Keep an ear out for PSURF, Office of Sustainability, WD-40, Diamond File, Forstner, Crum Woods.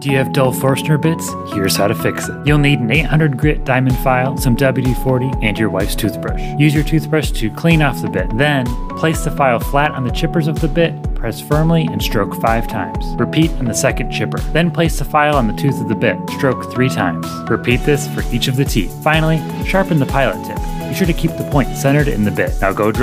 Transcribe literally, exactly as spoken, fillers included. Do you have dull Forstner bits? Here's how to fix it. You'll need an eight hundred grit diamond file, some W D forty, and your wife's toothbrush. Use your toothbrush to clean off the bit. Then, place the file flat on the chippers of the bit, press firmly, and stroke five times. Repeat on the second chipper. Then place the file on the tooth of the bit, stroke three times. Repeat this for each of the teeth. Finally, sharpen the pilot tip. Be sure to keep the point centered in the bit. Now go drill.